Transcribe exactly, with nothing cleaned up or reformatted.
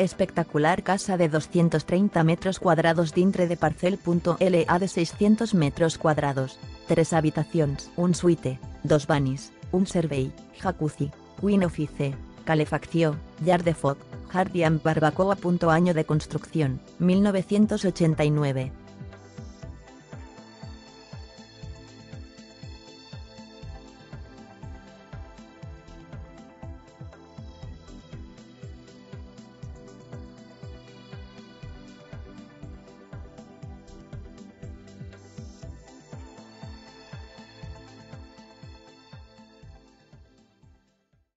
Espectacular casa de doscientos treinta metros cuadrados dintre de parcel.la de seiscientos metros cuadrados, tres habitacions, un suite, dos banis, un servei, jacuzzi, queen office, calefacció, llar de foc, jardí amb barbacoa. Año de construcción, mil novecientos ochenta y nueve.